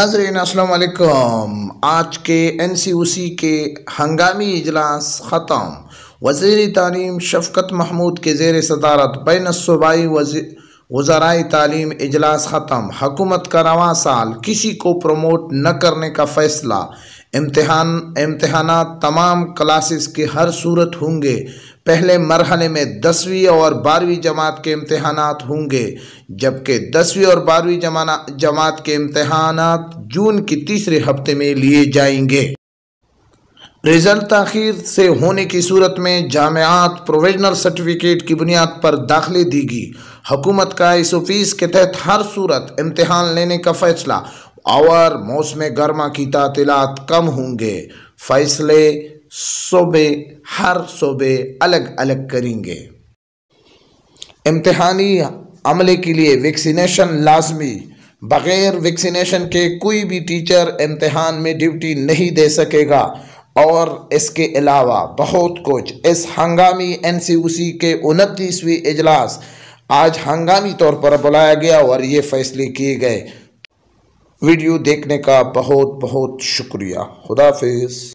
नाज़रीन अस्सलाम वालेकुम। आज के NCOC के हंगामी इजलास ख़त्म। वज़ीर तालीम शफ़क़त महमूद के ज़ेर सदारत बैन सूबाई वज़राए तालीम इजलास ख़त्म। हकूमत का रवां साल किसी को प्रमोट न करने का फ़ैसला। इम्तहानात तमाम क्लासेस के हर सूरत होंगे। पहले मरहले में 10वीं और 12वीं जमात के इम्तहानात होंगे, जबकि 10वीं और 12वीं जमात के इम्तहानात जून के तीसरे हफ्ते में लिए जाएंगे। रिज़ल्ट ताख़ीर से होने की सूरत में जामियात प्रोविजनल सर्टिफिकेट की बुनियाद पर दाखिले देगी। हुकूमत का इस ऑफिस के तहत हर सूरत इम्तहान लेने का फ़ैसला और मौसम गर्मा की तातीलात कम होंगे। फैसले हर सूबे अलग अलग करेंगे। इम्तहानी अमले के लिए वैक्सीनेशन लाजमी। बग़ैर वैक्सीनेशन के कोई भी टीचर इम्तहान में ड्यूटी नहीं दे सकेगा। और इसके अलावा बहुत कुछ। इस हंगामी NCOC के 29वें इजलास आज हंगामी तौर पर बुलाया गया और ये फैसले किए गए। वीडियो देखने का बहुत बहुत शुक्रिया। खुदा हाफिज़।